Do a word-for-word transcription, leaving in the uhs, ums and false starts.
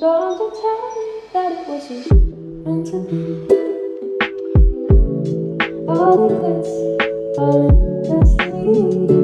Don't you tell me that it wasn't meant to be. All of this, all of this.